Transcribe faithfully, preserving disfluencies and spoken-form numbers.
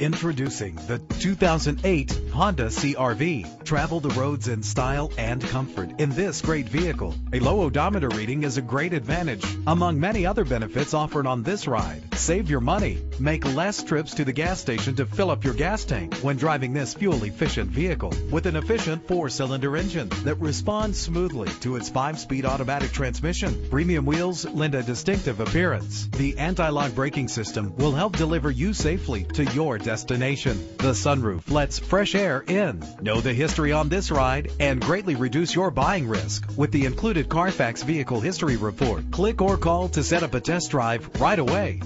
Introducing the two thousand eight Honda C R V. Travel the roads in style and comfort in this great vehicle. A low odometer reading is a great advantage, among many other benefits offered on this ride. Save your money. Make less trips to the gas station to fill up your gas tank when driving this fuel-efficient vehicle. With an efficient four-cylinder engine that responds smoothly to its five-speed automatic transmission, premium wheels lend a distinctive appearance. The anti-lock braking system will help deliver you safely to your destination. The sunroof lets fresh air in. Know the history on this ride and greatly reduce your buying risk with the included Carfax Vehicle History Report. Click or call to set up a test drive right away.